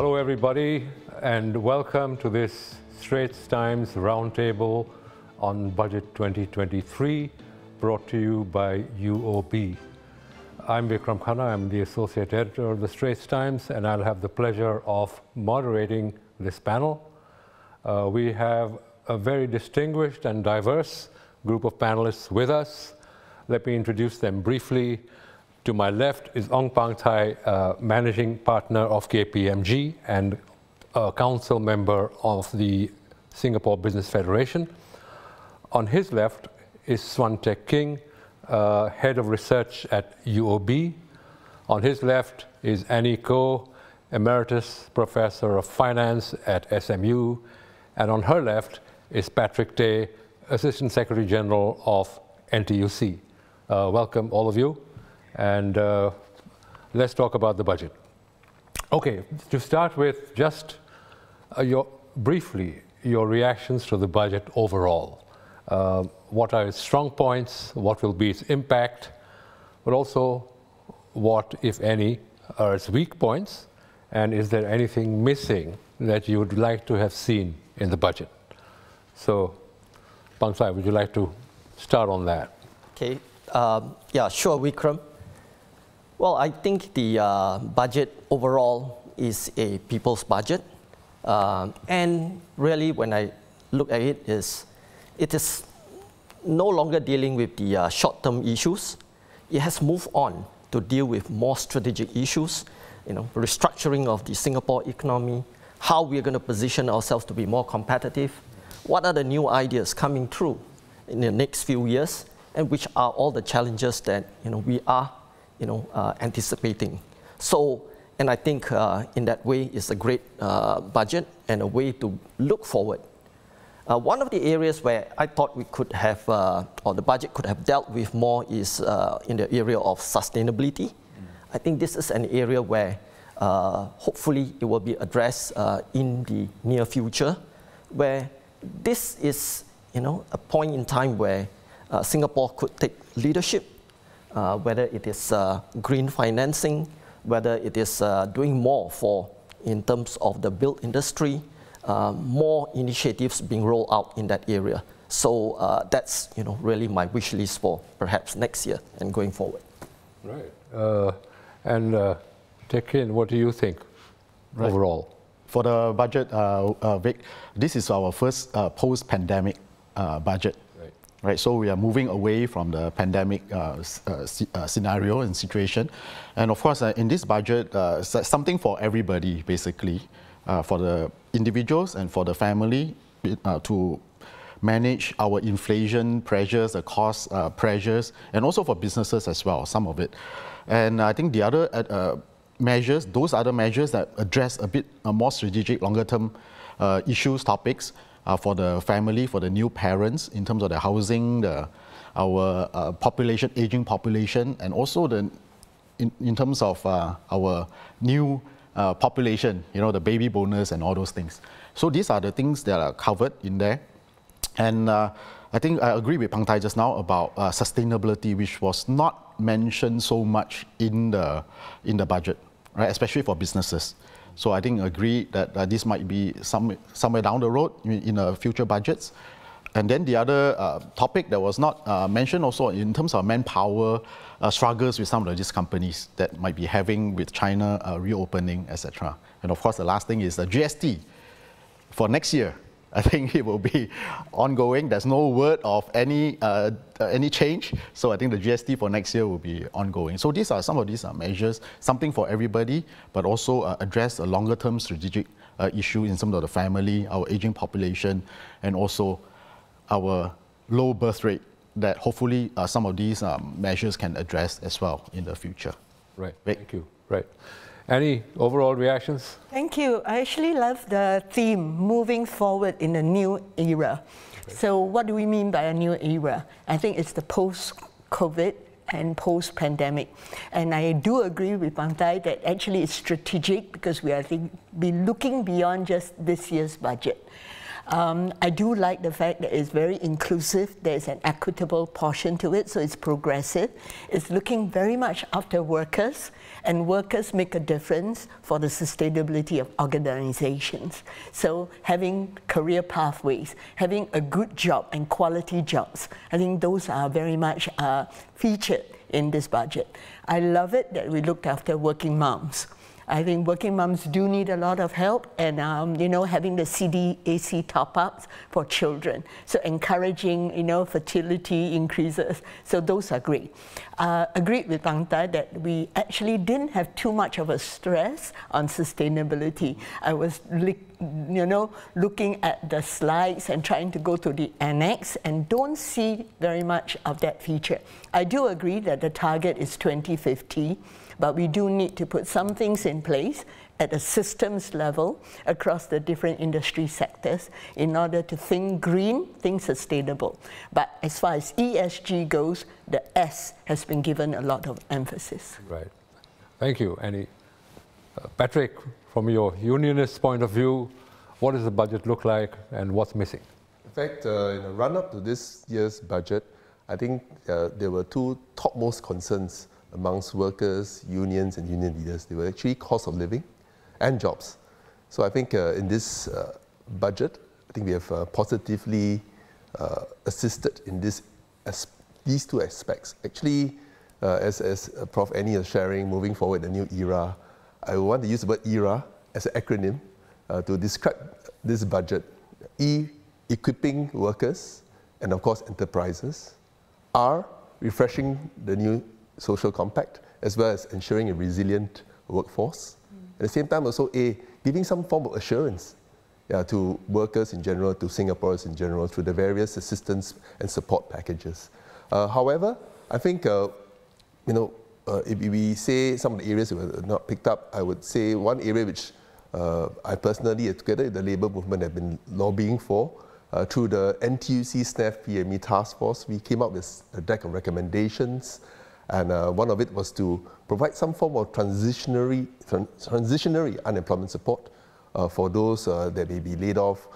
Hello everybody, and welcome to this Straits Times Roundtable on Budget 2023, brought to you by UOB. I'm Vikram Khanna, I'm the Associate Editor of the Straits Times, and I'll have the pleasure of moderating this panel. We have a very distinguished and diverse group of panelists with us. Let me introduce them briefly. To my left is Ong Pang Thye, Managing Partner of KPMG and a Council Member of the Singapore Business Federation. On his left is Suan Teck King, Head of Research at UOB. On his left is Annie Koh, Emeritus Professor of Finance at SMU. And on her left is Patrick Tay, Assistant Secretary General of NTUC. Welcome, all of you. And let's talk about the budget. Okay, to start with, just briefly, your reactions to the budget overall. What are its strong points? What will be its impact? But also, what, if any, are its weak points? And is there anything missing that you would like to have seen in the budget? So, Pang Thye, would you like to start on that? Okay, yeah, sure, Vikram. Well, I think the budget overall is a people's budget. And really, when I look at it, it is no longer dealing with the short-term issues. It has moved on to deal with more strategic issues, you know, restructuring of the Singapore economy, how we're going to position ourselves to be more competitive, what are the new ideas coming through in the next few years, and which are all the challenges that, you know, we are anticipating. So, and I think in that way it's a great budget and a way to look forward. One of the areas where I thought we could have, or the budget could have dealt with more is in the area of sustainability. I think this is an area where hopefully it will be addressed in the near future, where this is, you know, a point in time where Singapore could take leadership. Whether it is green financing, whether it is doing more for in terms of the build industry, more initiatives being rolled out in that area. So that's, you know, really my wish list for perhaps next year and going forward. Right. And Teck Kin, what do you think overall? For the budget, Vic, this is our first post-pandemic budget. Right, so we are moving away from the pandemic scenario and situation. And of course, in this budget, something for everybody, basically, for the individuals and for the family to manage our inflation pressures, the cost pressures, and also for businesses as well, some of it. And I think the other measures, those other measures that address a bit more strategic, longer-term issues, topics, for the family, for the new parents, in terms of the housing, our population, aging population, and also the, in terms of our new population, you know, the baby bonus and all those things. So these are the things that are covered in there. And I think I agree with Pang Thye just now about sustainability, which was not mentioned so much in the budget, right? Especially for businesses. So I think agree that this might be somewhere down the road in future budgets. And then the other topic that was not mentioned also in terms of manpower struggles with some of these companies that might be having with China reopening, etc. And of course, the last thing is the GST for next year. I think it will be ongoing. There's no word of any change. So I think the GST for next year will be ongoing. So these are some of these measures, something for everybody, but also address a longer-term strategic issue in terms of the family, our aging population, and also our low birth rate that hopefully some of these measures can address as well in the future. Right. Thank you. Right. Any overall reactions? Thank you. I actually love the theme, moving forward in a new era. Right. So what do we mean by a new era? I think it's the post-COVID and post-pandemic. And I do agree with Pang Thye that actually it's strategic because we are be looking beyond just this year's budget. I do like the fact that it's very inclusive, there's an equitable portion to it, so it's progressive. It's looking very much after workers, and workers make a difference for the sustainability of organizations. So having career pathways, having a good job and quality jobs, I think those are very much featured in this budget. I love it that we looked after working moms. I think working mums do need a lot of help, and you know, having the CDAC top-ups for children, so encouraging, you know, fertility increases. So those are great. Agreed with Pang Thye that we actually didn't have too much of a stress on sustainability. I was, you know, looking at the slides and trying to go to the annex and don't see very much of that feature. I do agree that the target is 2050. But we do need to put some things in place at a systems level across the different industry sectors in order to think green, think sustainable. But as far as ESG goes, the S has been given a lot of emphasis. Right. Thank you, Annie. Patrick, from your unionist point of view, what does the budget look like and what's missing? In fact, in the run-up to this year's budget, I think there were two topmost concerns amongst workers, unions and union leaders. They were actually cost of living and jobs. So I think in this budget, I think we have positively assisted in this these two aspects. Actually, as Prof. Annie is sharing, moving forward a new era, I want to use the word era as an acronym to describe this budget. E, equipping workers and of course enterprises. R, refreshing the new social compact, as well as ensuring a resilient workforce. At the same time also A, giving some form of assurance to workers in general, to Singaporeans in general, through the various assistance and support packages. However, I think, you know, if we say some of the areas that were not picked up, I would say one area which I personally, together with the labour movement, have been lobbying for, through the NTUC SNAF PME task force, we came up with a deck of recommendations. And one of it was to provide some form of transitionary unemployment support for those that may be laid off.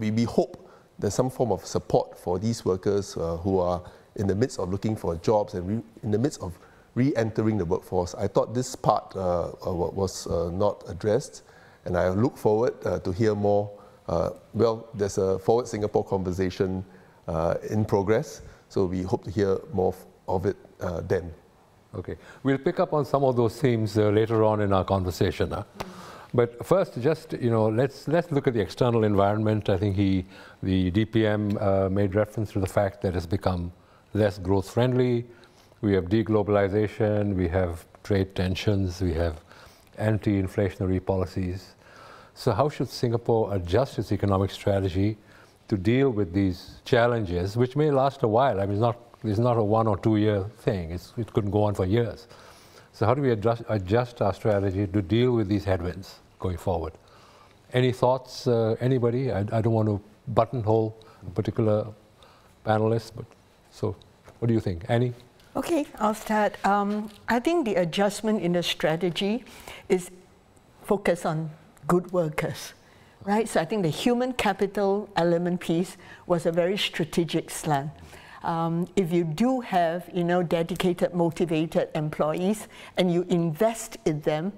We hope there's some form of support for these workers who are in the midst of looking for jobs and in the midst of re-entering the workforce. I thought this part was not addressed, and I look forward to hear more. Well, there's a Forward Singapore conversation in progress. So we hope to hear more of it then. Okay, we'll pick up on some of those themes later on in our conversation. But first, just, you know, let's look at the external environment. I think the DPM made reference to the fact that it's become less growth friendly. We have deglobalization, we have trade tensions, we have anti-inflationary policies. So how should Singapore adjust its economic strategy to deal with these challenges, which may last a while? I mean, it's not a 1 or 2 year thing. It could go on for years. So how do we adjust our strategy to deal with these headwinds going forward? Any thoughts, anybody? I don't want to buttonhole a particular panelist, but so what do you think, Annie? Okay, I'll start. I think the adjustment in the strategy is focus on good workers. Right, so I think the human capital element piece was a very strategic slant. If you do have, you know, dedicated, motivated employees and you invest in them,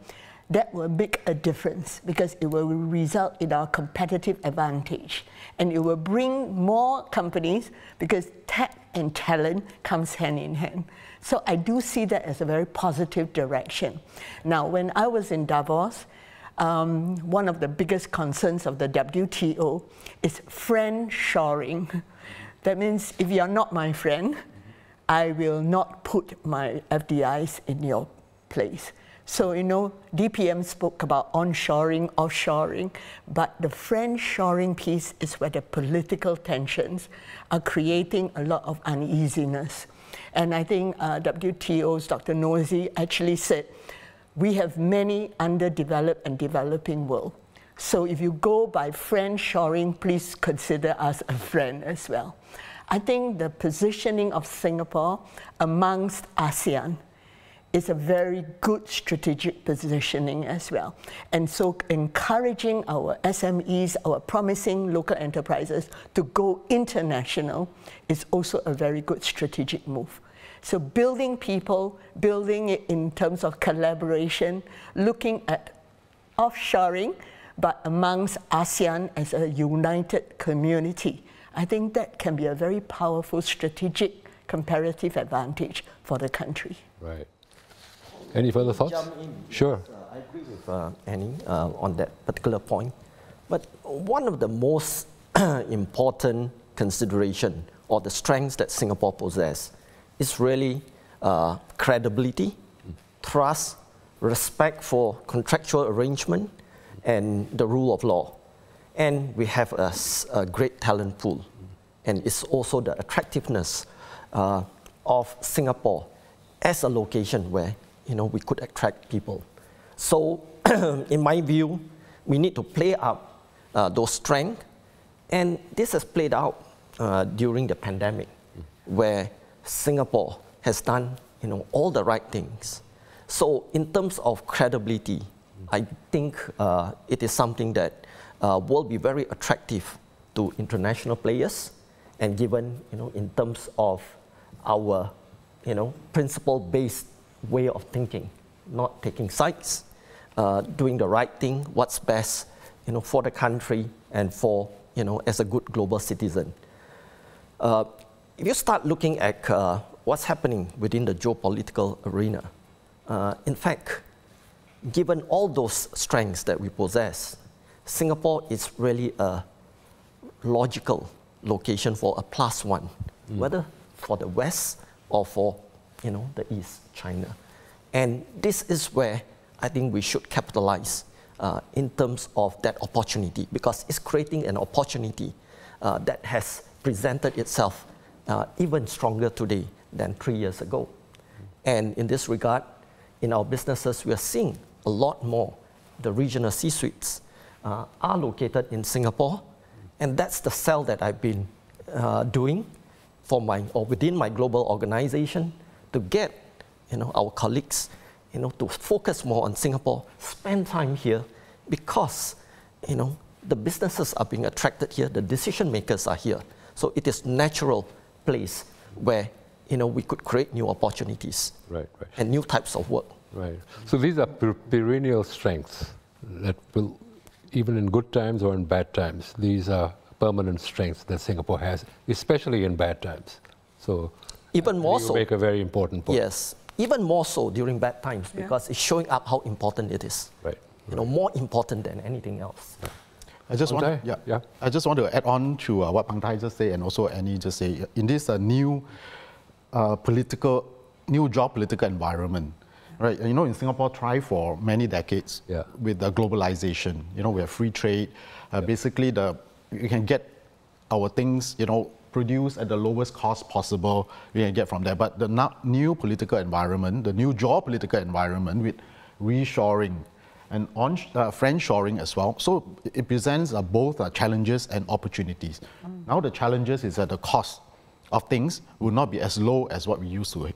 that will make a difference because it will result in our competitive advantage. And it will bring more companies because tech and talent comes hand in hand. So I do see that as a very positive direction. Now, when I was in Davos, one of the biggest concerns of the WTO is friend shoring. That means if you're not my friend, I will not put my FDIs in your place. So, you know, DPM spoke about onshoring, offshoring, but the friend shoring piece is where the political tensions are creating a lot of uneasiness. And I think WTO's Dr. Nozi actually said, we have many underdeveloped and developing world. So if you go by friend shoring, please consider us a friend as well. I think the positioning of Singapore amongst ASEAN is a very good strategic positioning as well. And so encouraging our SMEs, our promising local enterprises to go international is also a very good strategic move. So building people, building it in terms of collaboration, looking at offshoring, but amongst ASEAN as a united community. I think that can be a very powerful strategic comparative advantage for the country. Right. Any further thoughts? Sure. I agree with Annie on that particular point. But one of the most important consideration or the strengths that Singapore possesses is really credibility, trust, respect for contractual arrangement, and the rule of law. And we have a great talent pool. And it's also the attractiveness of Singapore as a location where, you know, we could attract people. So in my view, we need to play up those strengths. And this has played out during the pandemic, where Singapore has done, you know, all the right things. So in terms of credibility, I think it is something that will be very attractive to international players. And given, you know, in terms of our, you know, principle-based way of thinking, not taking sides, doing the right thing, what's best, you know, for the country and for, you know, as a good global citizen. If you start looking at what's happening within the geopolitical arena, in fact, given all those strengths that we possess, Singapore is really a logical location for a plus one, whether for the West or for, you know, the East, China. And this is where I think we should capitalize in terms of that opportunity, because it's creating an opportunity that has presented itself even stronger today than 3 years ago. And in this regard, in our businesses, we are seeing a lot more. The regional C-suites are located in Singapore, and that's the sell that I've been doing for my, or within my global organization, to get, you know, our colleagues, you know, to focus more on Singapore, spend time here, because, you know, the businesses are being attracted here, the decision makers are here, so it is natural place where, you know, we could create new opportunities, right. And new types of work. Right. So these are perennial strengths that will, even in good times or in bad times, these are permanent strengths that Singapore has, especially in bad times. So even more so. You make a very important point. Yes, even more so during bad times, because it's showing up how important it is. Right. You know, more important than anything else. Right. I just want to add on to what Pang Thye just said, and also Annie just said. In this new geopolitical environment, right? You know, in Singapore, thrived for many decades with the globalization. You know, we have free trade. Basically, you can get our things, you know, produced at the lowest cost possible. We can get from there. But the new political environment, the new geopolitical environment with reshoring and friendshoring as well. So it presents both challenges and opportunities. Now the challenges is that the cost of things will not be as low as what we used to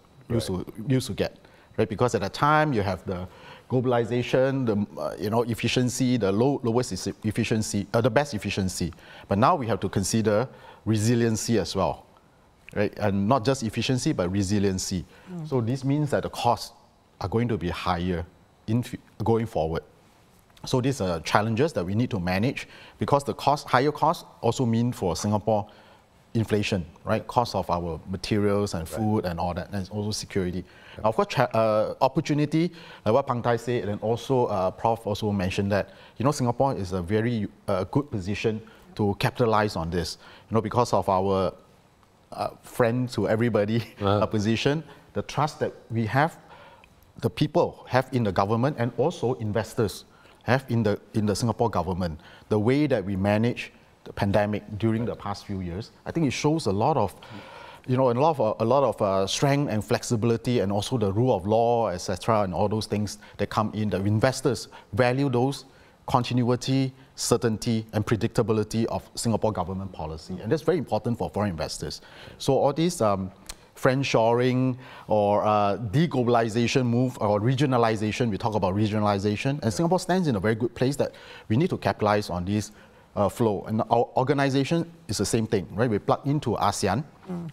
get, right? Because at the time you have the globalization, the you know, efficiency, the lowest efficiency, the best efficiency. But now we have to consider resiliency as well, right? And not just efficiency, but resiliency. So this means that the costs are going to be higher going forward. So these are challenges that we need to manage, because the higher costs also mean for Singapore inflation, right? Cost of our materials and food and all that, and also security. Now, of course, opportunity, like what Pang Thye said, and also Prof also mentioned that, you know, Singapore is a very good position to capitalize on this, you know, because of our friend to everybody position, the trust that we have, the people have in the government, and also investors have in the Singapore government. The way that we manage the pandemic during the past few years, I think it shows a lot of, you know, a lot of strength and flexibility, and also the rule of law, etc., and all those things that come in. The investors value those continuity, certainty, and predictability of Singapore government policy, and that's very important for foreign investors. So all these friendshoring or de-globalization move or regionalization. We talk about regionalization, and Singapore stands in a very good place that we need to capitalize on this flow. And our organization is the same thing, right? We plug into ASEAN,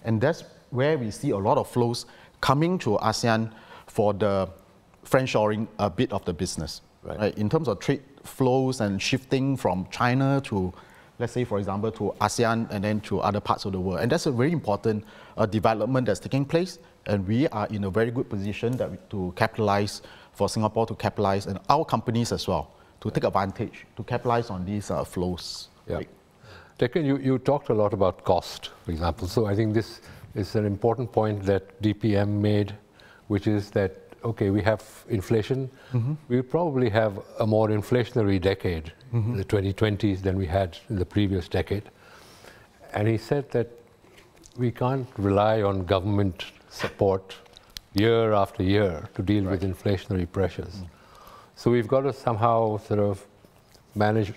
and that's where we see a lot of flows coming to ASEAN for the friendshoring a bit of the business. Right. Right? In terms of trade flows and shifting from China to, let's say, for example, to ASEAN and then to other parts of the world. And that's a very important development that's taking place. And we are in a very good position that to capitalize, for Singapore to capitalize, and our companies as well, to take advantage, to capitalize on these flows. Yeah. Right. Tekin, you talked a lot about cost, for example. So I think this is an important point that DPM made, which is that, okay, we have inflation. We probably have a more inflationary decade, the 2020s, than we had in the previous decade. And he said that we can't rely on government support year after year to deal with inflationary pressures. So we've got to somehow sort of manage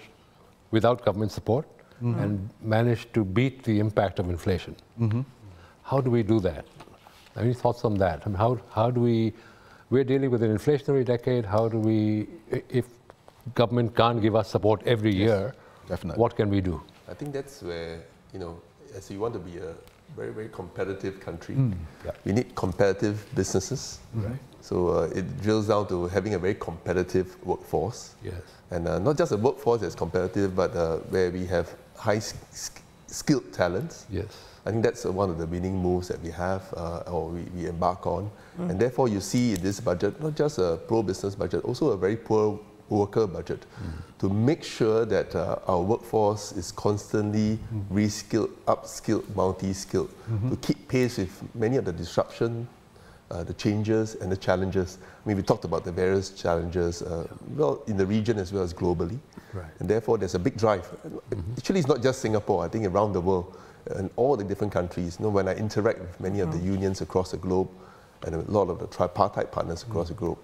without government support and manage to beat the impact of inflation. How do we do that? Any thoughts on that? I mean, how do we, we're dealing with an inflationary decade, how do we, if government can't give us support every year, what can we do? I think that's where, you know, as you want to be a very, very competitive country, we need competitive businesses. Right. So it drills down to having a very competitive workforce. Yes. And not just a workforce that's competitive, but where we have high skilled talents. Yes. I think that's one of the winning moves that we have or we embark on. And therefore you see in this budget, not just a pro-business budget, also a very poor worker budget to make sure that our workforce is constantly reskilled, upskilled, multi-skilled to keep pace with many of the disruption, the changes and the challenges. I mean, we talked about the various challenges, well, in the region as well as globally. Right. And therefore there's a big drive. Actually, it's not just Singapore, I think around the world, and all the different countries. You know, when I interact with many of the unions across the globe and a lot of the tripartite partners across the globe,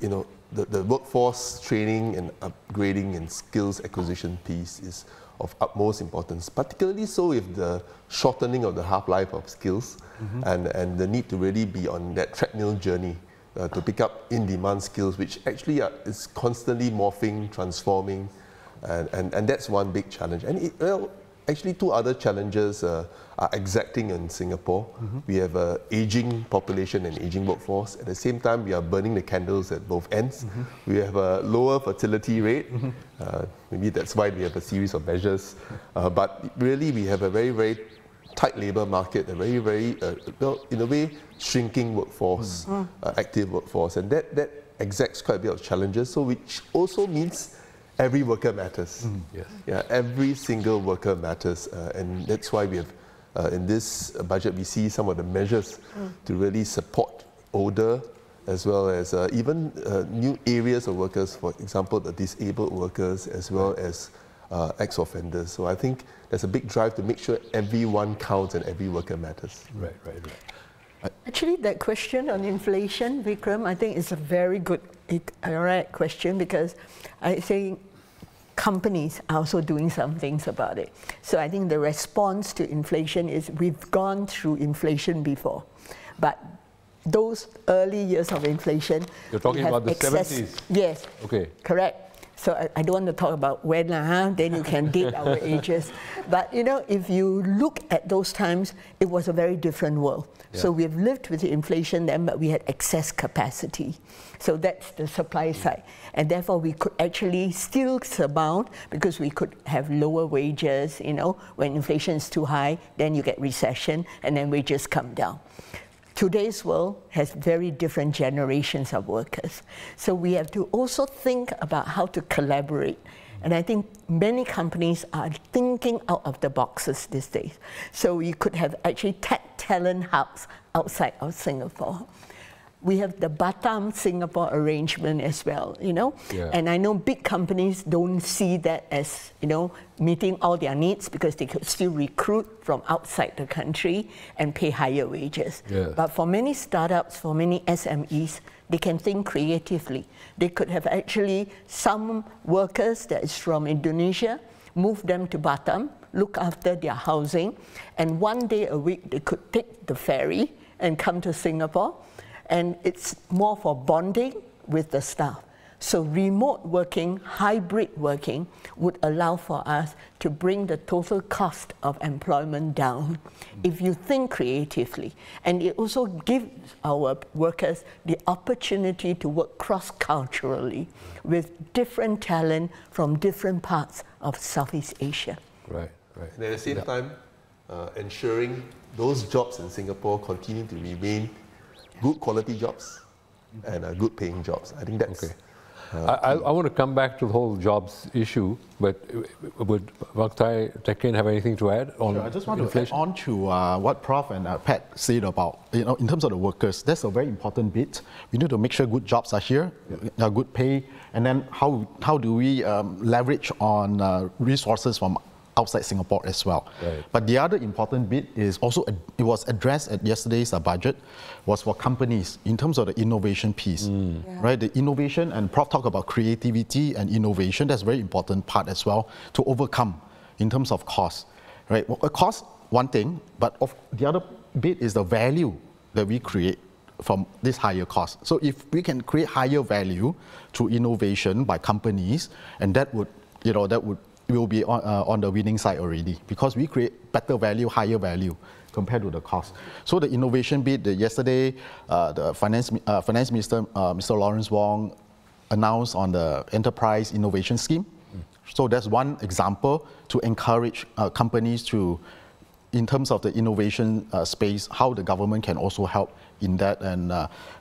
you know, the workforce training and upgrading and skills acquisition piece is of utmost importance, particularly so with the shortening of the half-life of skills and the need to really be on that treadmill journey to pick up in-demand skills, which actually is constantly morphing, transforming, and that's one big challenge. And it, well, actually, two other challenges are exacting in Singapore. We have an aging population and aging workforce. At the same time, we are burning the candles at both ends. We have a lower fertility rate. Maybe that's why we have a series of measures. But really, we have a very, very tight labour market, a very, very, well, in a way, shrinking workforce, active workforce. And that exacts quite a bit of challenges, so which also means every worker matters. Yeah, every single worker matters, and that's why we have, in this budget, we see some of the measures to really support older, as well as even new areas of workers. For example, the disabled workers, as well as ex-offenders. So I think there's a big drive to make sure everyone counts and every worker matters. Right, right, right. Actually, that question on inflation, Vikram, I think is a very good question, because I think companies are also doing some things about it. So I think the response to inflation is we've gone through inflation before, but those early years of inflation... You're talking about the 70s? Yes. Okay. Correct. So I don't want to talk about when, then you can date our ages. But you know, if you look at those times, it was a very different world. Yeah. So we've lived with the inflation then, but we had excess capacity. So that's the supply side. And therefore we could actually still surmount, because we could have lower wages, you know, when inflation is too high, then you get recession and then wages come down. Today's world has very different generations of workers. So we have to also think about how to collaborate. And I think many companies are thinking out of the boxes these days. So we could have actually tech talent hubs outside of Singapore. We have the Batam Singapore arrangement as well, you know. Yeah. And I know big companies don't see that as, you know, meeting all their needs, because they could still recruit from outside the country and pay higher wages. Yeah. But for many startups, for many SMEs, they can think creatively. They could have actually some workers that is from Indonesia, move them to Batam, look after their housing, and 1 day a week they could take the ferry and come to Singapore, and it's more for bonding with the staff. So remote working, hybrid working would allow for us to bring the total cost of employment down if you think creatively. And it also gives our workers the opportunity to work cross-culturally with different talent from different parts of Southeast Asia. Right, right. And at the same time, ensuring those jobs in Singapore continue to remain good quality jobs and good paying jobs. I think that's... Okay. I want to come back to the whole jobs issue, but would Vaktai Tekin have anything to add on? Sure, I just want to add on to what Prof and Pat said about, you know, in terms of the workers, that's a very important bit. We need to make sure good jobs are here, good pay, and then how do we leverage on resources from outside Singapore as well. Right. But the other important bit is also, it was addressed at yesterday's budget, was for companies in terms of the innovation piece, right? The innovation, and Prof talked about creativity and innovation, that's a very important part as well to overcome in terms of cost, right? Well, cost, one thing, but the other bit is the value that we create from this higher cost. So if we can create higher value through innovation by companies, and that would, you know, that would will be on the winning side already, because we create better value, higher value compared to the cost. So the innovation bit, yesterday the finance minister, Mr. Lawrence Wong, announced on the enterprise innovation scheme. So that's one example to encourage companies to, in terms of the innovation space, how the government can also help in that. And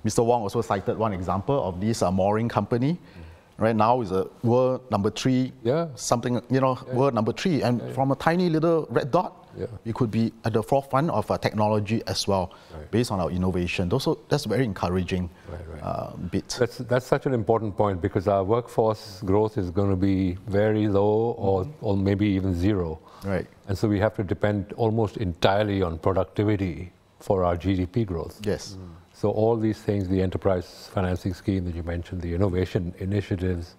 Mr. Wong also cited one example of this mooring company. Right now is a world #3, something, you know, world #3, and from a tiny little red dot, we could be at the forefront of technology as well, based on our innovation. Also, that's very encouraging bit. That's such an important point, because our workforce growth is going to be very low, or maybe even zero. Right. And so we have to depend almost entirely on productivity for our GDP growth. Yes. So all these things, the enterprise financing scheme that you mentioned, the innovation initiatives,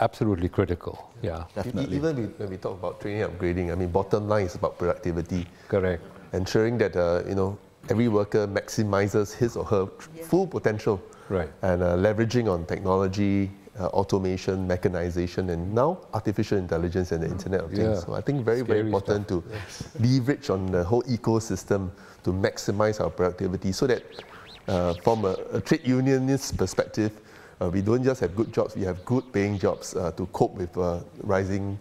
absolutely critical. Yeah, definitely. Even when we talk about training and upgrading, I mean, bottom line is about productivity. Correct. Ensuring that you know, every worker maximizes his or her full potential. Right. And leveraging on technology, automation, mechanization, and now artificial intelligence and the Internet of Things. So I think very important to leverage on the whole ecosystem to maximize our productivity, so that from a trade unionist perspective, we don't just have good jobs, we have good paying jobs to cope with rising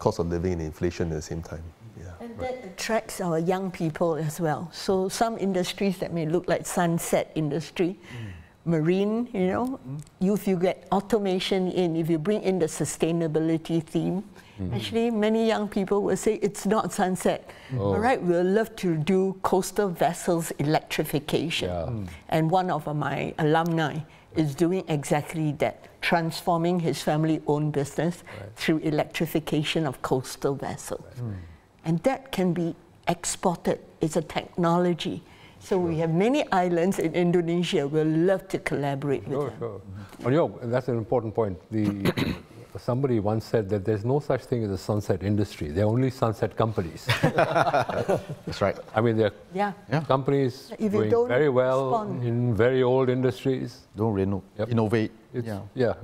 cost of living and inflation at the same time. Yeah. And that attracts our young people as well. So some industries that may look like sunset industry, marine, you know, if you get automation in, if you bring in the sustainability theme, actually many young people will say it's not sunset. All right, we'll love to do coastal vessels electrification. And one of my alumni is doing exactly that, transforming his family-owned business through electrification of coastal vessels. And that can be exported. It's a technology. So we have many islands in Indonesia. We'll love to collaborate with them. That's an important point. Somebody once said that there's no such thing as a sunset industry. They're only sunset companies. That's right. I mean, they're companies doing very well in very old industries. Don't innovate.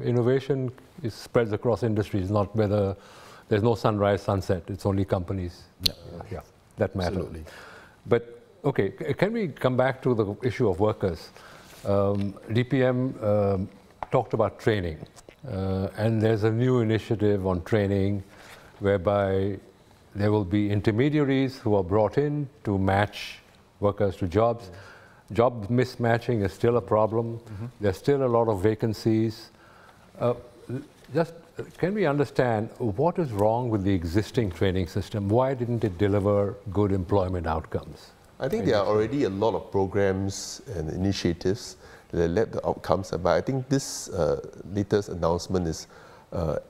Innovation spreads across industries, not whether there's no sunrise, sunset. It's only companies. That matter. Absolutely. But, okay, can we come back to the issue of workers? DPM talked about training. And there's a new initiative on training whereby there will be intermediaries who are brought in to match workers to jobs. Job mismatching is still a problem. There's still a lot of vacancies. Just can we understand what is wrong with the existing training system? Why didn't it deliver good employment outcomes? I think there are already a lot of programs and initiatives that led to outcomes, but I think this latest announcement is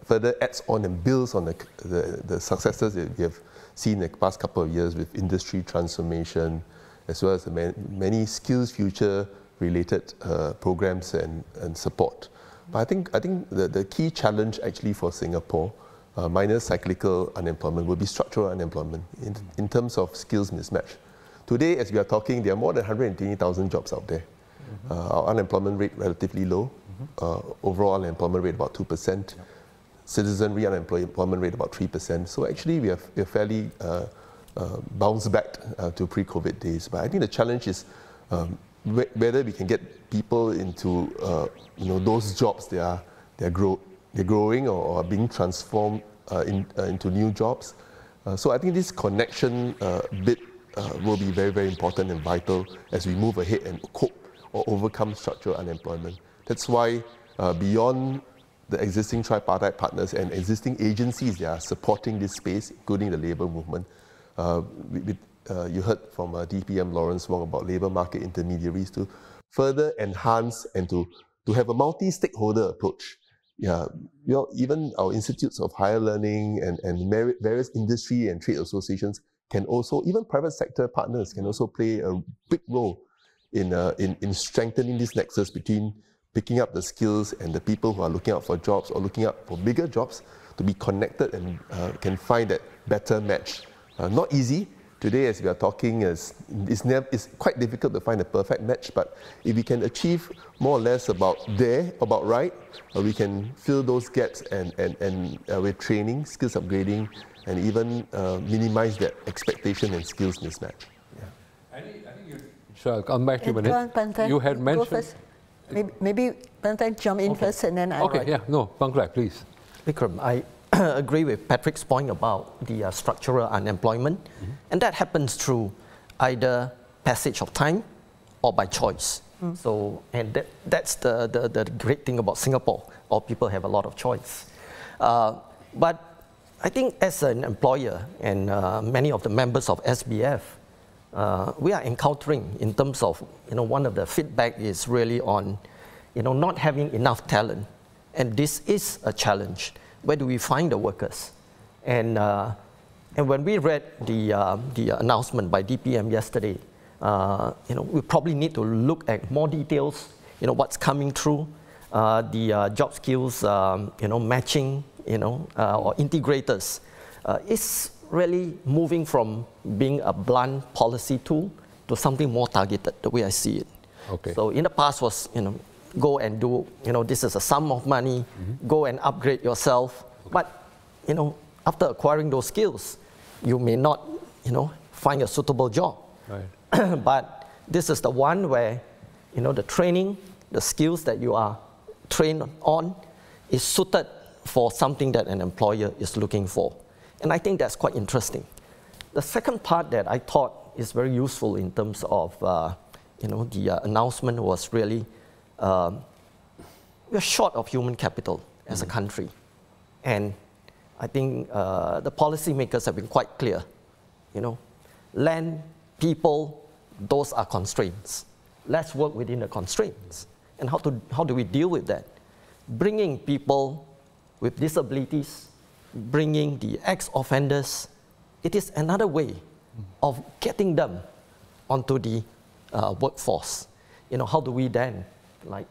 further adds on and builds on the successes that we have seen in the past couple of years with industry transformation, as well as the many skills future related programs and support. But I think the key challenge actually for Singapore minus cyclical unemployment will be structural unemployment in terms of skills mismatch. Today, as we are talking, there are more than 120,000 jobs out there. Mm-hmm. Our unemployment rate relatively low. Mm-hmm. Overall unemployment rate about 2%. Yep. Citizenry unemployment rate about 3%. So actually, we are fairly bounced back to pre-COVID days. But I think the challenge is whether we can get people into those jobs they're growing or being transformed into new jobs. So I think this connection bit will be very, very important and vital as we move ahead and cope or overcome structural unemployment. That's why beyond the existing tripartite partners and existing agencies that are supporting this space, including the labour movement, you heard from DPM Lawrence Wong about labour market intermediaries to further enhance and to have a multi-stakeholder approach. Yeah, even our institutes of higher learning and various industry and trade associations can also, even private sector partners can also play a big role in strengthening this nexus between picking up the skills and the people who are looking out for jobs or looking out for bigger jobs to be connected and can find that better match. Not easy. Today, as we are talking, it's quite difficult to find a perfect match, but if we can achieve more or less about right, we can fill those gaps and with training, skills upgrading, and even minimize that expectation and skills mismatch. Yeah. Sure, I'll come back to you in a minute. You had mentioned... Maybe Pang Thye jump in first and then I will. Okay, yeah, no, Pang Thye, please. Vikram, I agree with Patrick's point about the structural unemployment, and that happens through either passage of time or by choice. So, and that's the great thing about Singapore, all people have a lot of choice. But I think as an employer and many of the members of SBF, we are encountering in terms of, one of the feedback is really on, not having enough talent. And this is a challenge. Where do we find the workers? And when we read the announcement by DPM yesterday, we probably need to look at more details, what's coming through, the job skills, matching, or integrators. It's really moving from being a blunt policy tool to something more targeted, the way I see it. Okay. So in the past was, go and do, this is a sum of money, go and upgrade yourself. Okay. But, after acquiring those skills, you may not, find a suitable job. Right. But this is the one where, the training, the skills that you are trained on is suited for something that an employer is looking for. And I think that's quite interesting. The second part that I thought is very useful in terms of, the announcement was really, we're short of human capital as a country. And I think the policymakers have been quite clear. Land, people, those are constraints. Let's work within the constraints. And how do we deal with that? Bringing people with disabilities, bringing the ex-offenders, it is another way of getting them onto the workforce. How do we then, like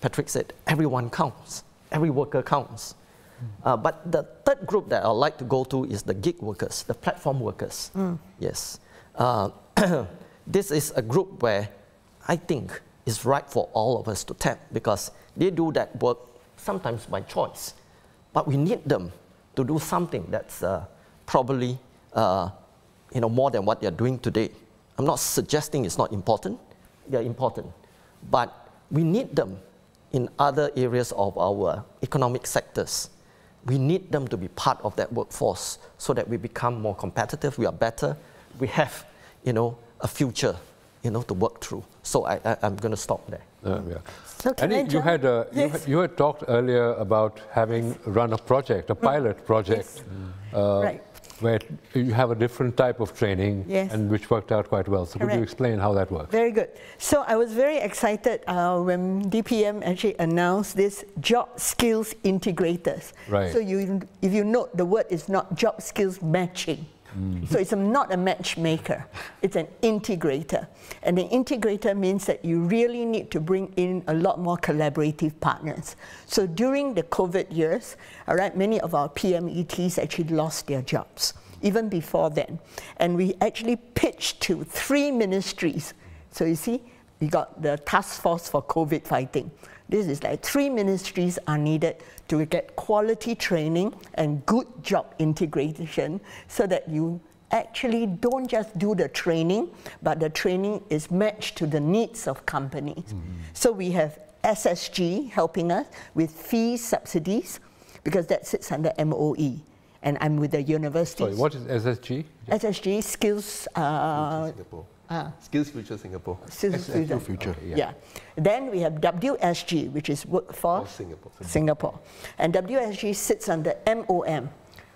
Patrick said, everyone counts, every worker counts. But the third group that I'd like to go to is the gig workers, the platform workers. Yes. This is a group where I think it's right for all of us to tap because they do that work sometimes by choice, but we need them to do something that's probably more than what they're doing today. I'm not suggesting it's not important, they're important, but we need them in other areas of our economic sectors. We need them to be part of that workforce so that we become more competitive, we are better, we have a future to work through. So I'm going to stop there. Yeah. So Annie, you had talked earlier about having run a project, a pilot project, yes. Right. Where you have a different type of training, yes. And which worked out quite well. So could you explain how that works? Very good. So I was very excited when DPM actually announced this job skills integrators. Right. So if you note, the word is not job skills matching. So it's not a matchmaker, it's an integrator. And an integrator means that you really need to bring in a lot more collaborative partners. So during the COVID years, all right, many of our PMETs actually lost their jobs, even before then. And we actually pitched to 3 ministries. So you see, we got the task force for COVID fighting. This is like 3 ministries are needed to get quality training and good job integration so that you actually don't just do the training, but the training is matched to the needs of companies. So we have SSG helping us with fee subsidies because that sits under MOE. And I'm with the university. Sorry, what is SSG? SSG, Skills... Skills Future Singapore. Skills Future. Okay, yeah. Then we have WSG, which is Workforce Singapore. And WSG sits under MOM.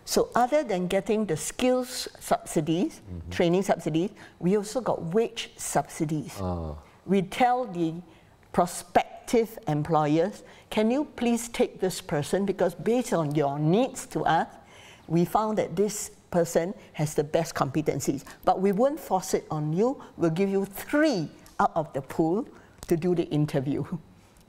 So other than getting the skills subsidies, training subsidies, we also got wage subsidies. We tell the prospective employers, can you please take this person because based on your needs to us, we found that this person has the best competencies, but we won't force it on you. We'll give you 3 out of the pool to do the interview.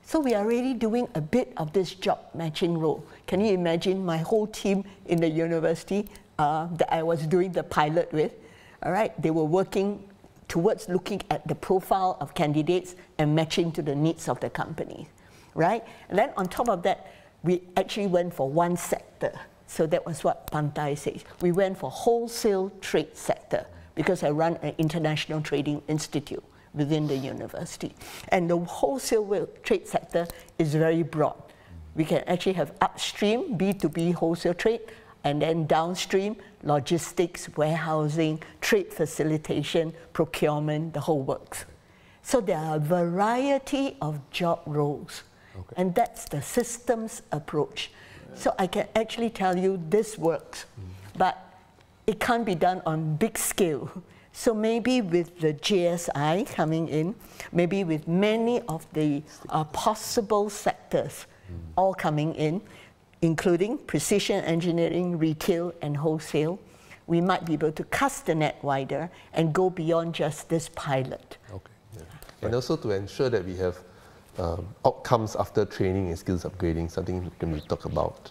So we are really doing a bit of this job matching role. Can you imagine my whole team in the university that I was doing the pilot with? All right, they were working towards looking at the profile of candidates and matching to the needs of the company, right? And then on top of that, we actually went for one sector. So that was what Pang Thye says. We went for wholesale trade sector because I run an international trading institute within the university. And the wholesale trade sector is very broad. We can actually have upstream B2B wholesale trade and then downstream logistics, warehousing, trade facilitation, procurement, the whole works. So there are a variety of job roles. Okay. And that's the systems approach. So I can actually tell you this works, but it can't be done on big scale. So maybe with the GSI coming in, maybe with many of the possible sectors all coming in, including precision engineering, retail and wholesale, we might be able to cast the net wider and go beyond just this pilot. Okay. Yeah. And also to ensure that we have outcomes after training and skills upgrading, something can we talk about.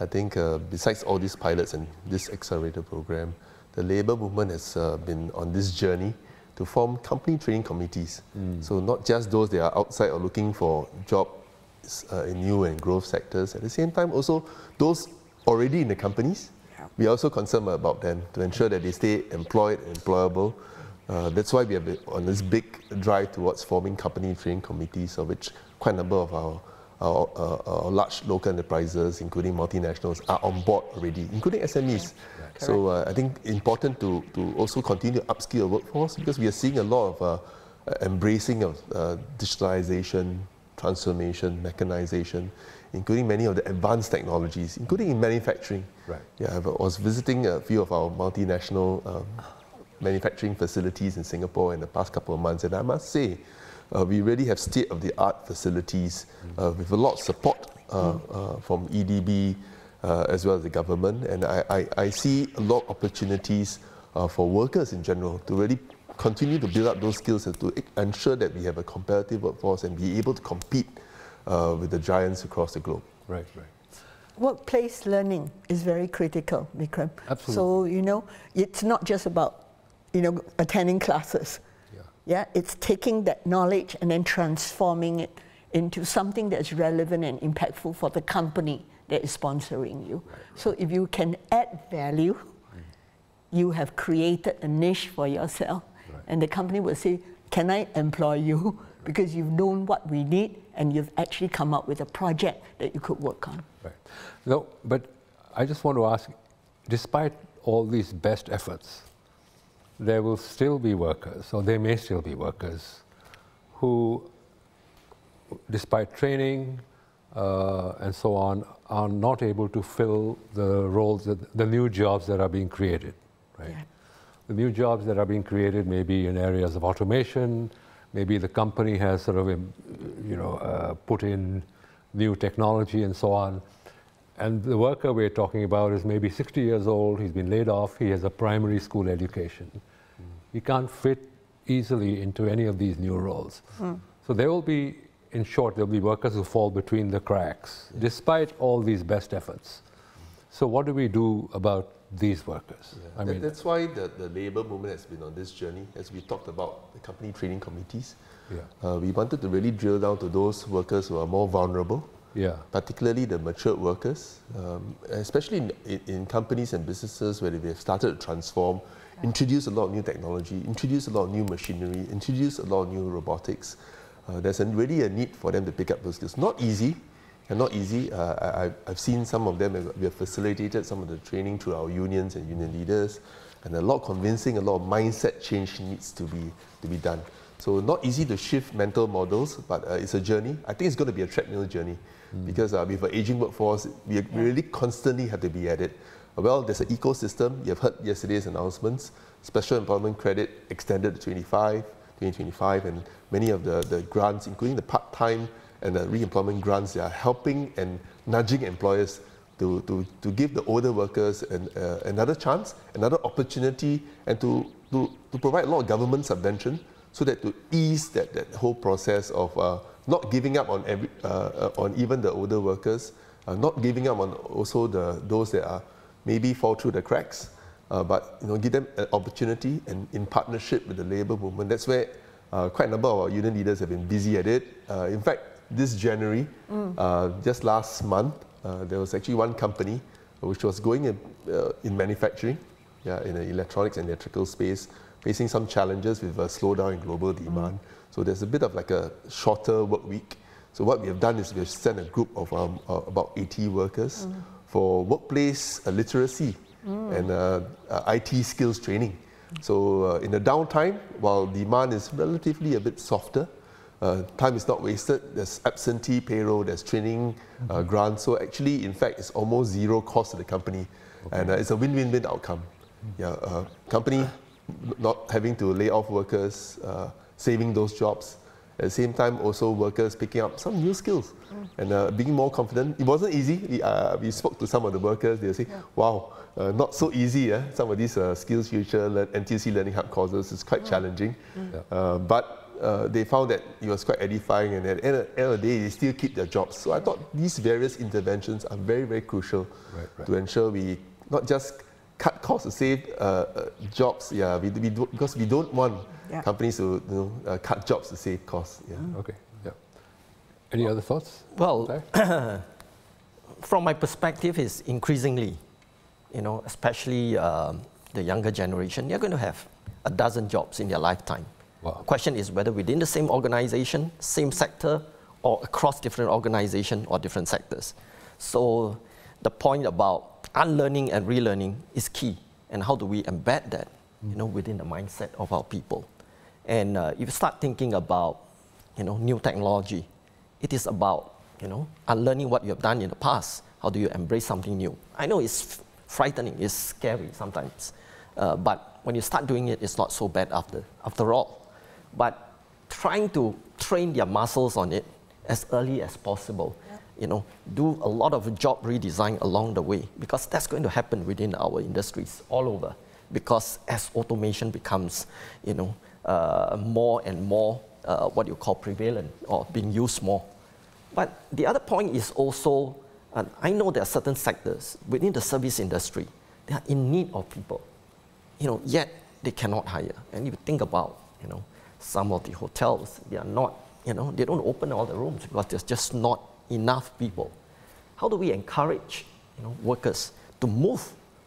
I think besides all these pilots and this accelerator program, the labour movement has been on this journey to form company training committees. So not just those that are outside or looking for jobs in new and growth sectors. At the same time, also those already in the companies, we are also concerned about them to ensure that they stay employed and employable. That's why we are on this big drive towards forming company training committees, of which quite a number of our large local enterprises, including multinationals, are on board already, including SMEs. So I think important to also continue to upskill the workforce because we are seeing a lot of embracing of digitalization, transformation, mechanization, including many of the advanced technologies, including in manufacturing. Yeah, I was visiting a few of our multinational manufacturing facilities in Singapore in the past couple of months, and I must say we really have state-of-the-art facilities with a lot of support from EDB as well as the government, and I see a lot of opportunities for workers in general to really continue to build up those skills and to ensure that we have a competitive workforce and be able to compete with the giants across the globe. Right. Workplace learning is very critical, Vikram. Absolutely. So, you know, it's not just about, you know, attending classes. Yeah, it's taking that knowledge and then transforming it into something that's relevant and impactful for the company that is sponsoring you. So if you can add value, you have created a niche for yourself. And the company will say, can I employ you? Because you've known what we need and you've actually come up with a project that you could work on. No, but I just want to ask, despite all these best efforts, there will still be workers, or there may still be workers, who, despite training and so on, are not able to fill the roles, the new jobs that are being created. The new jobs that are being created may be in areas of automation, maybe the company has sort of, you know, put in new technology and so on. And the worker we're talking about is maybe 60 years old, he's been laid off, he has a primary school education. Mm. He can't fit easily into any of these new roles. Mm. So there will be, in short, there will be workers who fall between the cracks, yeah, despite all these best efforts. Mm. So what do we do about these workers? Yeah. I mean, that's why the labour movement has been on this journey, as we talked about the company training committees. Yeah. We wanted to really drill down to those workers who are more vulnerable, yeah, particularly the matured workers, especially in companies and businesses where they have started to transform, introduce a lot of new technology, introduce a lot of new machinery, introduce a lot of new robotics. There's really a need for them to pick up those skills. Not easy, and not easy. I've seen some of them, we have facilitated some of the training through our unions and union leaders, and a lot of convincing, a lot of mindset change needs to be done. So not easy to shift mental models, but it's a journey. I think it's going to be a treadmill journey, mm, because with an aging workforce, we, yeah, really constantly have to be at it. Well, there's an ecosystem. You've heard yesterday's announcements. Special employment credit extended to 2025, and many of the grants, including the part-time and the re-employment grants, they are helping and nudging employers to give the older workers another chance, another opportunity, and to provide a lot of government subvention so that to ease that whole process of not giving up on every, on even the older workers, not giving up on also those that are maybe fall through the cracks, but give them an opportunity, and in partnership with the labour movement. That's where quite a number of our union leaders have been busy at it. In fact, this January, mm, just last month, there was actually one company which was going in manufacturing, yeah, in the electronics and electrical space, facing some challenges with a slowdown in global demand. Mm. So there's a bit of like a shorter work week. So what we have done is we have sent a group of about 80 workers, mm, for workplace literacy, mm, and IT skills training. So in the downtime, while demand is relatively a bit softer, time is not wasted. There's absentee payroll, there's training, grants. So actually, in fact, it's almost zero cost to the company. Okay. And it's a win-win-win outcome. Yeah, company not having to lay off workers, saving those jobs. At the same time, also workers picking up some new skills, mm, and being more confident. It wasn't easy. We spoke to some of the workers. They say, yeah, "Wow, not so easy. Some of these Skills Future, NTUC Learning Hub courses is quite, yeah, challenging." Yeah. But they found that it was quite edifying, and at the end of the day, they still keep their jobs. So I thought these various interventions are very, very crucial, right, to ensure we not just cut costs to save jobs, yeah, because we don't want, yeah, companies to cut jobs to save costs. Yeah. Mm. Okay. Yeah. Any other thoughts? Well, from my perspective, is increasingly, especially the younger generation, they're going to have 12 jobs in their lifetime. Wow. The question is whether within the same organisation, same sector, or across different organisation or different sectors. So the point about unlearning and relearning is key, and how do we embed that, within the mindset of our people? And if you start thinking about, new technology, it is about, unlearning what you have done in the past. How do you embrace something new? I know it's frightening, it's scary sometimes, but when you start doing it, it's not so bad after all. But trying to train their muscles on it as early as possible. Do a lot of job redesign along the way, because that's going to happen within our industries all over, because as automation becomes, more and more prevalent or being used more. But the other point is also, I know there are certain sectors within the service industry, they are in need of people, yet they cannot hire. And if you think about, some of the hotels, they are not, they don't open all the rooms because there's just not enough people. How do we encourage workers to move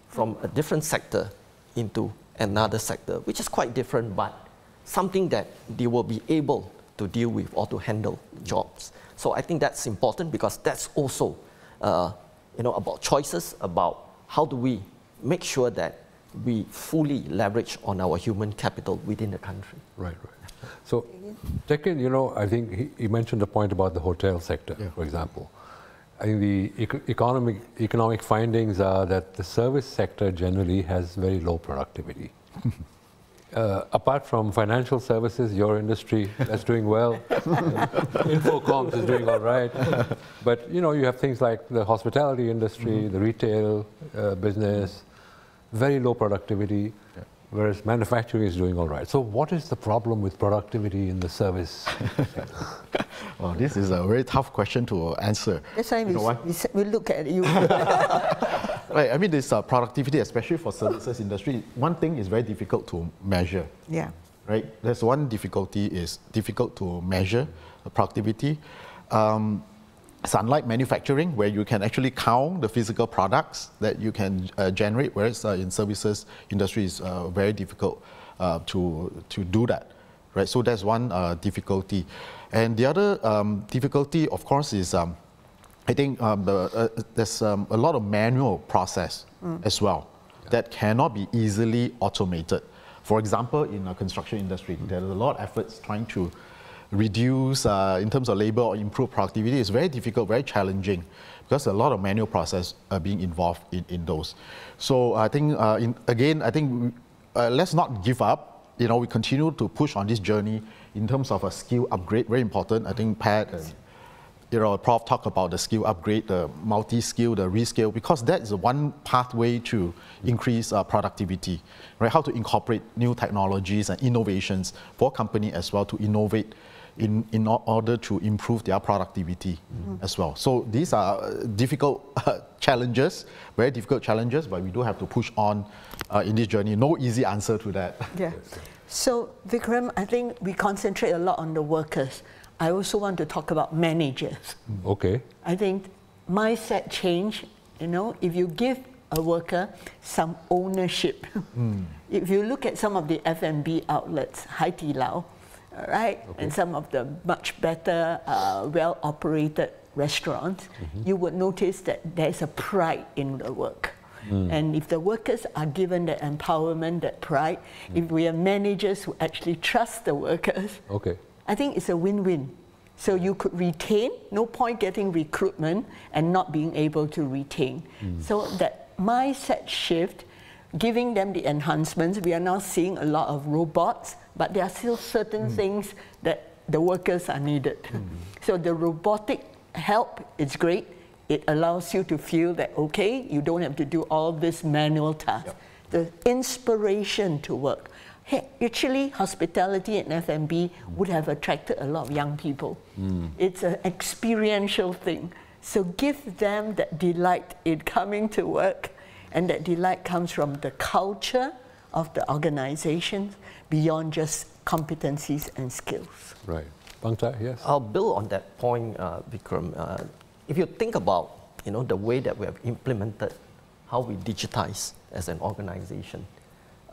from a different sector into another sector, which is quite different, but something that they will be able to deal with or to handle jobs? So I think that's important, because that's also about choices, about how do we make sure that we fully leverage on our human capital within the country. Right, right. So, Tekin, I think he mentioned a point about the hotel sector, yeah, for example. I think the economic findings are that the service sector generally has very low productivity. Apart from financial services, your industry, that's doing well. Infocoms is doing all right. But, you know, you have things like the hospitality industry, the retail business, very low productivity, whereas manufacturing is doing all right. So what is the problem with productivity in the service? Well, this is a very tough question to answer. That's why we look at you. Right, I mean, this productivity, especially for services industry, one thing is very difficult to measure. Yeah. Right? That's one difficulty, is difficult to measure the productivity. It's unlike manufacturing, where you can actually count the physical products that you can generate, whereas in services industry is very difficult to do that. Right? So that's one difficulty. And the other difficulty, of course, is I think there's a lot of manual process as well that cannot be easily automated. For example, in the construction industry, there's a lot of efforts trying to reduce in terms of labor or improve productivity. Is very difficult, very challenging, because a lot of manual process are being involved in those. So I think, let's not give up. You know, we continue to push on this journey in terms of a skill upgrade, very important. I think Pat and Prof talked about the skill upgrade, the multi-skill, the reskill, because that is one pathway to increase productivity, right? How to incorporate new technologies and innovations for company as well to innovate in order to improve their productivity as well. So these are difficult challenges, very difficult challenges, but we do have to push on in this journey. No easy answer to that. Yeah. So Vikram, I think we concentrate a lot on the workers. I also want to talk about managers. Okay. I think mindset change, you know, if you give a worker some ownership, if you look at some of the F&B outlets, Haiti Lao, right, and some of the much better, well-operated restaurants, you would notice that there's a pride in the work. And if the workers are given that empowerment, that pride, if we have managers who actually trust the workers, I think it's a win-win. So you could retain, no point getting recruitment and not being able to retain. So that mindset shift, giving them the enhancements, we are now seeing a lot of robots, but there are still certain things that the workers are needed. So the robotic help is great. It allows you to feel that, okay, you don't have to do all this manual tasks. The inspiration to work. Hey, actually, hospitality and F&B would have attracted a lot of young people. It's an experiential thing. So give them that delight in coming to work, and that delight comes from the culture of the organizations beyond just competencies and skills. Right. Pang Thye, yes? I'll build on that point, Vikram. If you think about, you know, the way that we have implemented how we digitize as an organization,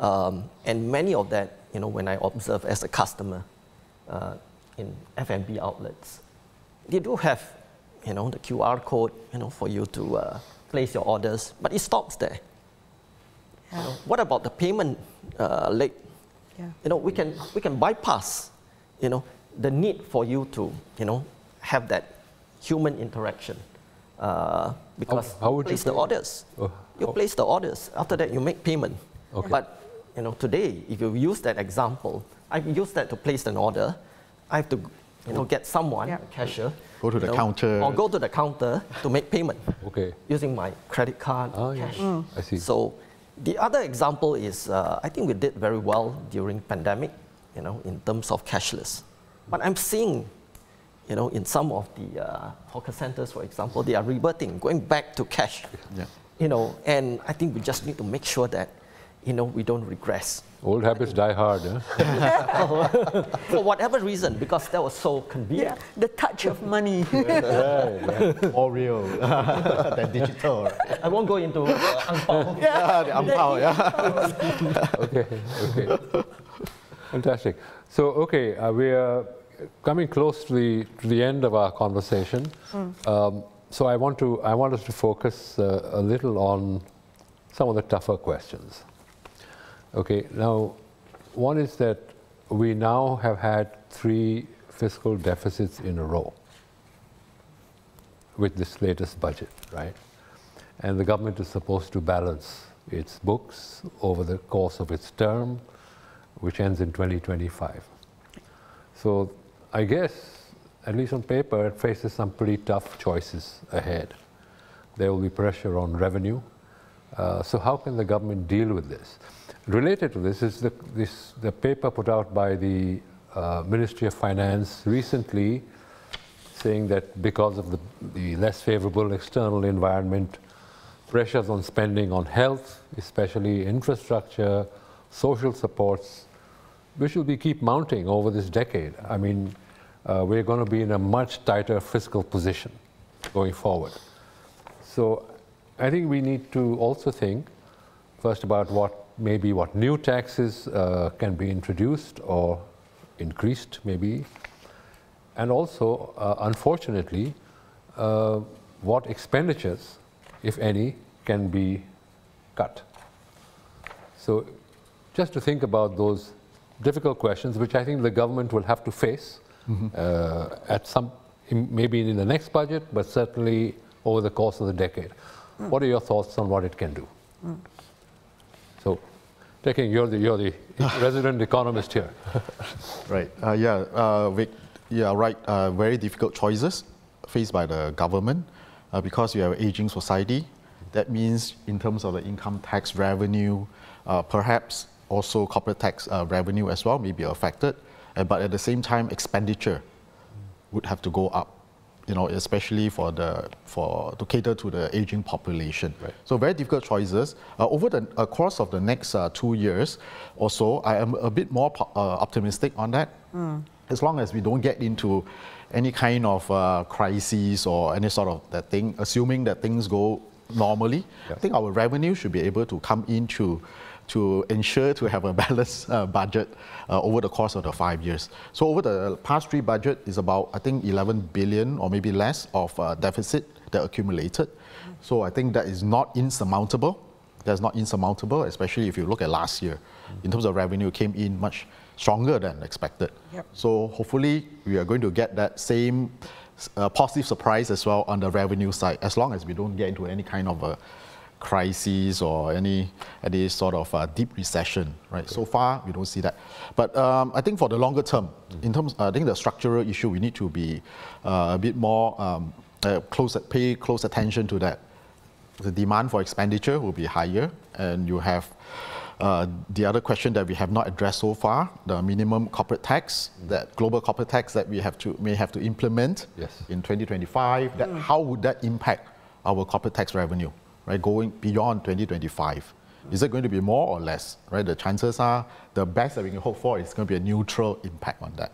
and many of that, you know, when I observe as a customer in F&B outlets, they do have, you know, the QR code, you know, for you to place your orders, but it stops there. Yeah. You know, what about the payment leg? Yeah. You know, we can bypass, you know, the need for you to, you know, have that human interaction because you place the orders. You place the orders. After that, you make payment. Okay. But you know, today, if you use that example, I've used that to place an order. I have to, you know, get someone, a cashier, go to the counter, or go to the counter to make payment. Using my credit card, cash. I see. So the other example is, I think we did very well during pandemic, you know, in terms of cashless. But I'm seeing, you know, in some of the hawker centers, for example, they are reverting, going back to cash. You know, and I think we just need to make sure that, you know, we don't regress. Old habits die hard, huh? For whatever reason, because that was so convenient. Yeah, the touch of money. More real than digital. I won't go into Ang Pao. The Ang Pao, Okay. Fantastic. So, okay, we are coming close to the end of our conversation. So I want us to focus a little on some of the tougher questions. Okay, now, one is that we now have had 3 fiscal deficits in a row with this latest budget, right? And the government is supposed to balance its books over the course of its term which ends in 2025. So I guess, at least on paper, it faces some pretty tough choices ahead. There will be pressure on revenue. So how can the government deal with this? Related to this is the paper put out by the Ministry of Finance recently, saying that because of the less favorable external environment, pressures on spending on health, especially infrastructure, social supports, which will be keep mounting over this decade. I mean, we're going to be in a much tighter fiscal position going forward. So I think we need to also think first about what new taxes can be introduced or increased maybe. And also, unfortunately, what expenditures, if any, can be cut. So just to think about those difficult questions, which I think the government will have to face at some, maybe in the next budget, but certainly over the course of the decade. What are your thoughts on what it can do? So, taking you're the resident economist here. Right. Vic. Yeah, right. Very difficult choices faced by the government because we have an aging society. That means in terms of the income tax revenue, perhaps also corporate tax revenue as well may be affected. But at the same time, expenditure would have to go up, you know, especially to cater to the aging population. Right. So very difficult choices. Over the course of the next 2 years or so, I am a bit more optimistic on that. Mm. As long as we don't get into any kind of crises or any sort of that thing, assuming that things go normally, yeah. I think our revenue should be able to come in to ensure to have a balanced budget over the course of the 5 years. So over the past three budget is about, I think, 11 billion or maybe less of deficit that accumulated. So I think that is not insurmountable. That's not insurmountable, especially if you look at last year. In terms of revenue, it came in much stronger than expected. Yep. So hopefully we are going to get that same positive surprise as well on the revenue side, as long as we don't get into any kind of a crisis or any sort of deep recession, right? Okay. So far, we don't see that. But I think for the longer term, in terms, I think the structural issue, we need to be a bit more, pay close attention to that. The demand for expenditure will be higher, and you have the other question that we have not addressed so far, the minimum corporate tax, that global corporate tax that we may have to implement in 2025. That how would that impact our corporate tax revenue, right? Going beyond 2025, is it going to be more or less, right? The chances are the best that we can hope for is going to be a neutral impact on that.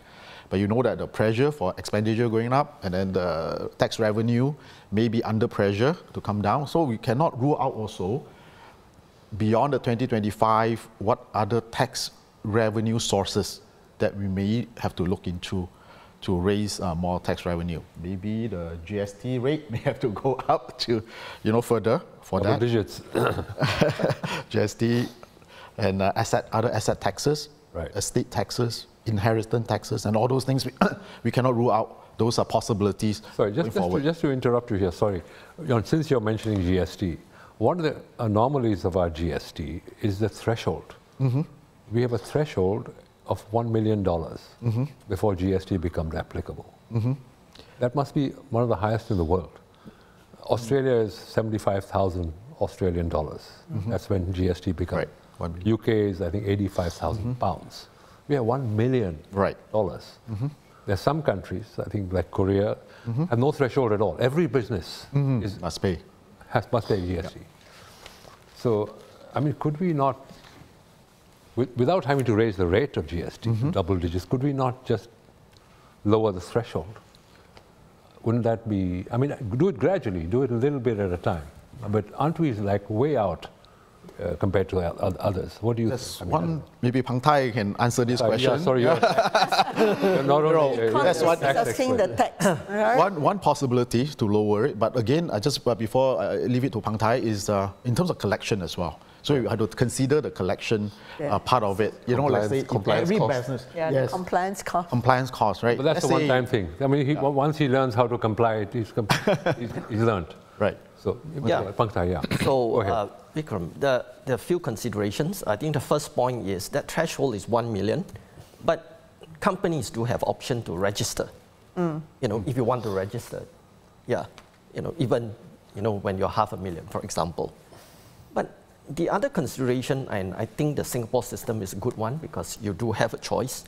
But you know that the pressure for expenditure going up and then the tax revenue may be under pressure to come down. So we cannot rule out also beyond the 2025, what other tax revenue sources that we may have to look into to raise more tax revenue. Maybe the GST rate may have to go up to, you know, further for double digits. GST and other asset taxes, right. Estate taxes, inheritance taxes, and all those things. We cannot rule out. Those are possibilities. Sorry, just to interrupt you here, sorry. You know, since you're mentioning GST, one of the anomalies of our GST is the threshold. We have a threshold of $1 million before GST becomes applicable. That must be one of the highest in the world. Australia is 75,000 Australian dollars. That's when GST becomes. Right. UK is, I think, 85,000 pounds. We have $1 million. There's some countries, I think, like Korea, have no threshold at all. Every business must pay GST. Yeah. So, I mean, could we not, without having to raise the rate of GST to double digits, could we not just lower the threshold? Wouldn't that be, I mean, do it gradually, do it a little bit at a time. But aren't we like way out compared to others? What do you think? Maybe Pang Thye can answer this question. Yeah, sorry, you're not only one possibility to lower it, but again, before I leave it to Pang Thye, is in terms of collection as well. So you have to consider the collection part of it. You know, let's say every business. Yeah, yes. Compliance cost. Compliance cost, right? But that's a one-time thing. I mean, once he learns how to comply, he's learned. Right. So, yeah. So Vikram, there are a few considerations. I think the first point is that threshold is 1 million, but companies do have option to register. Mm. You know, if you want to register, yeah, you know, even, you know, when you're 500,000, for example. But the other consideration, and I think the Singapore system is a good one because you do have a choice,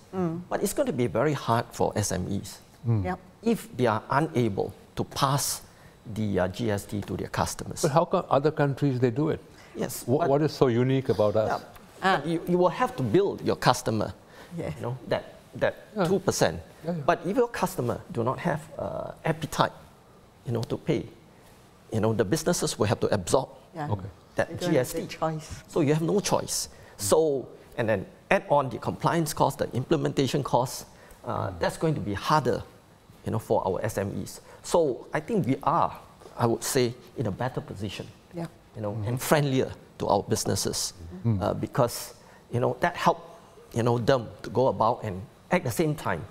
but it's going to be very hard for SMEs. Mm. Yep. If they are unable to pass the GST to their customers. But how come other countries, they do it? Yes. What is so unique about us? Yeah, you will have to build your customer, yeah. You know, that 2%. Yeah, yeah. But if your customer do not have appetite, you know, to pay, you know, the businesses will have to absorb that GST. So you have no choice. So, and then add on the compliance cost, the implementation cost, that's going to be harder, you know, for our SMEs. So I think we are, I would say, in a better position, yeah. You know, and friendlier to our businesses because, you know, that helps, you know, them to go about and at the same time,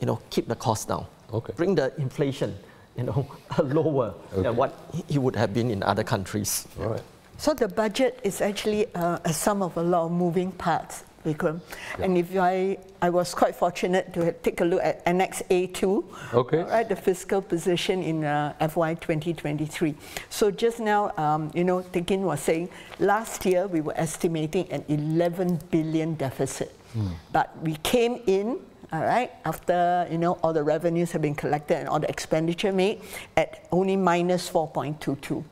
you know, keep the cost down, bring the inflation, you know, lower than what it would have been in other countries. All right. So the budget is actually a sum of a lot of moving parts, Vikram. Yeah. And if I was quite fortunate to take a look at Annex A2, right, the fiscal position in FY 2023. So just now, you know, Teck Kin was saying, last year we were estimating an 11 billion deficit, but we came in, all right, after, you know, all the revenues have been collected and all the expenditure made at only minus 4.22.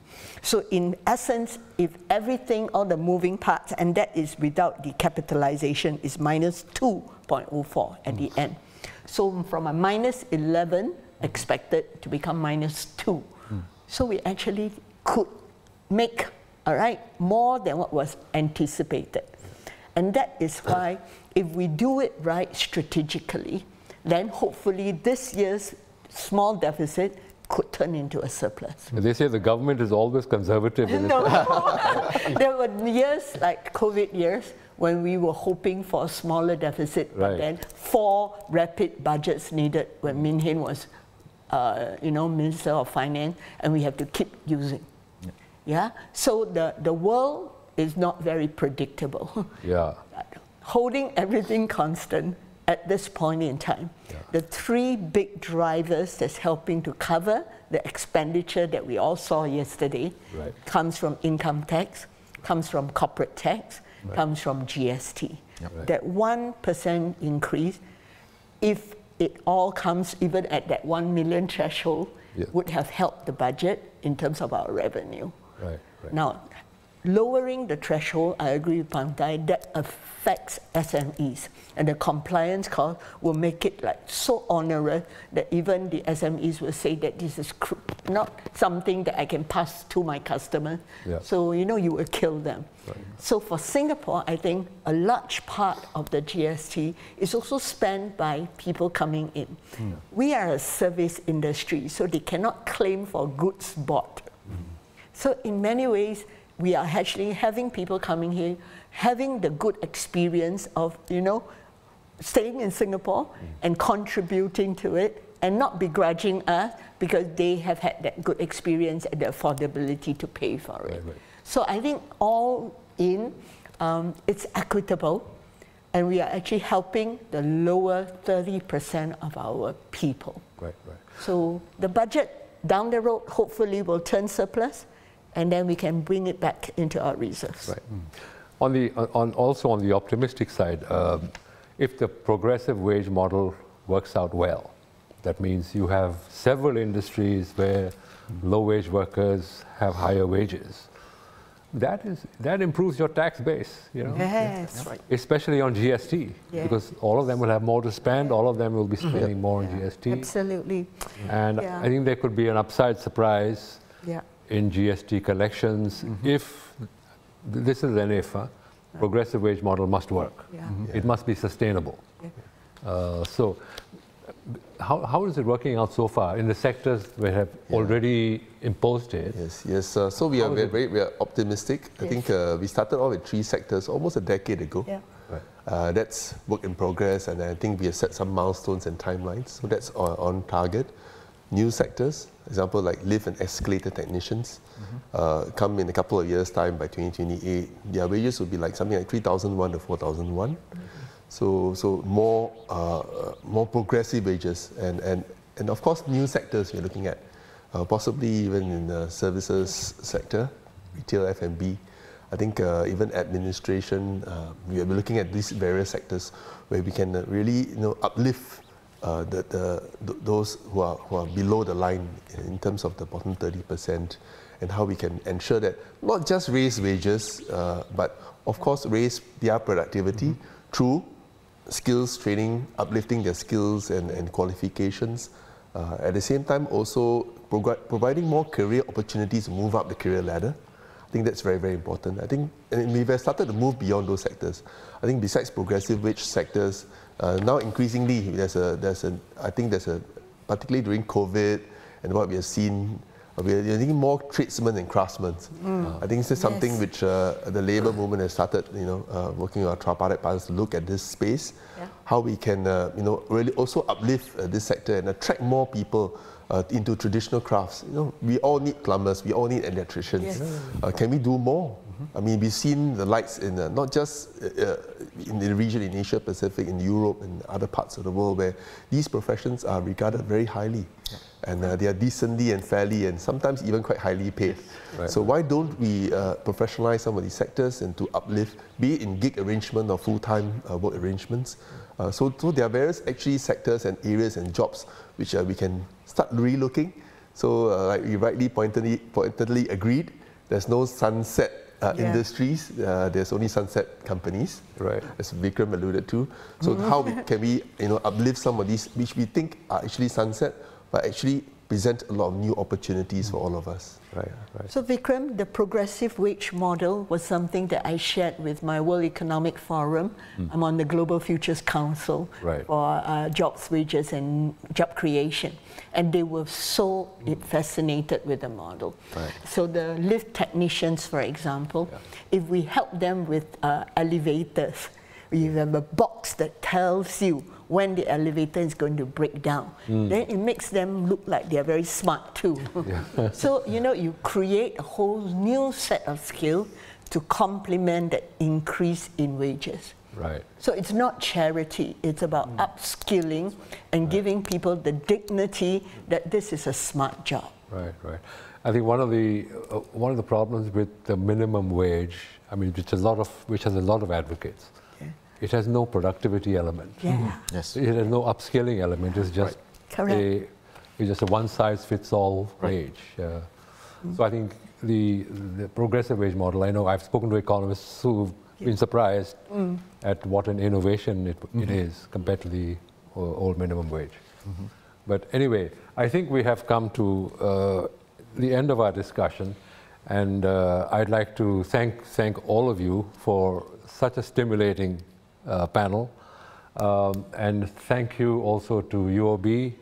So in essence, if everything, all the moving parts, and that is without the capitalization, is minus 2.04 at the end. So from a minus 11 expected to become minus 2. So we actually could make, all right, more than what was anticipated. And that is why if we do it right strategically, then hopefully this year's small deficit could turn into a surplus. They say the government is always conservative. There were years like COVID years when we were hoping for a smaller deficit, but then 4 rapid budgets needed when Min Hin was, you know, Minister of Finance, and we have to keep using. Yeah. So the world is not very predictable. Yeah. Holding everything constant at this point in time, the 3 big drivers that's helping to cover the expenditure that we all saw yesterday comes from income tax, comes from corporate tax, comes from GST. That 1% increase, if it all comes even at that 1 million threshold, would have helped the budget in terms of our revenue. Now, lowering the threshold, I agree with Pang Thye, that affects SMEs. And the compliance cost will make it like so onerous that even the SMEs will say that this is not something that I can pass to my customer. So, you know, you will kill them. So for Singapore, I think a large part of the GST is also spent by people coming in. We are a service industry, so they cannot claim for goods bought. So in many ways, we are actually having people coming here, having the good experience of, you know, staying in Singapore and contributing to it and not begrudging us because they have had that good experience and the affordability to pay for it. So I think all in, it's equitable and we are actually helping the lower 30% of our people. So the budget down the road hopefully will turn surplus, and then we can bring it back into our reserves. On the, also on the optimistic side, if the progressive wage model works out well, that means you have several industries where low-wage workers have higher wages. That is, that improves your tax base, you know, especially on GST, because all of them will have more to spend, all of them will be spending more on GST. Absolutely. And I think there could be an upside surprise in GST collections, if, this is an if, progressive wage model must work. It must be sustainable. So, how is it working out so far in the sectors that have already imposed it? So we are very optimistic. I think we started off with 3 sectors almost a decade ago. That's work in progress, and I think we have set some milestones and timelines. So that's on target. New sectors. example, like lift and escalator technicians, come in a couple of years' time by 2028, their wages would be like something like 3,001 to 4,001. So more progressive wages, and of course new sectors we're looking at, possibly even in the services sector, retail, F&B. I think even administration, we're looking at these various sectors where we can really uplift those who are below the line in terms of the bottom 30%, and how we can ensure that not just raise wages, but of course raise their productivity through skills training, uplifting their skills and qualifications. At the same time, also providing more career opportunities to move up the career ladder. I think that's very, very important. I think, and we've started to move beyond those sectors. I think besides progressive wage sectors, now increasingly I think there's a particularly during COVID and what we have seen, we are needing more tradesmen and craftsmen. I think this is something which the labour movement has started, working with our tripartite partners to look at this space, how we can, really also uplift this sector and attract more people into traditional crafts. We all need plumbers, we all need electricians. Can we do more? I mean, we've seen the lights in not just in the region, in Asia Pacific, in Europe, and other parts of the world where these professions are regarded very highly, and they are decently and fairly, and sometimes even quite highly paid. So why don't we professionalize some of these sectors and to uplift, be it in gig arrangement or full-time work arrangements? So there are various actually sectors and areas and jobs which we can start relooking. So like you rightly pointedly agreed, there's no sunset industries, there's only sunset companies, as Vikram alluded to. So how can we uplift some of these which we think are actually sunset, but actually present a lot of new opportunities for all of us. So Vikram, the progressive wage model was something that I shared with my World Economic Forum. I'm on the Global Futures Council for jobs, wages and job creation. And they were so fascinated with the model. So the lift technicians, for example, if we help them with elevators, we have a box that tells you when the elevator is going to break down. Then it makes them look like they're very smart too. So, you create a whole new set of skills to complement that increase in wages. So it's not charity, it's about upskilling and giving people the dignity that this is a smart job. I think one of the problems with the minimum wage, I mean, which has a lot of advocates, it has no productivity element. It has no upskilling element. It's just a one-size-fits-all wage. So I think the progressive wage model. I know I've spoken to economists who've been surprised at what an innovation it is compared to the old minimum wage. But anyway, I think we have come to the end of our discussion, and I'd like to thank all of you for such a stimulating panel, and thank you also to UOB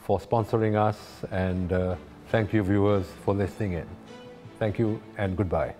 for sponsoring us, and thank you viewers for listening in. Thank you and goodbye.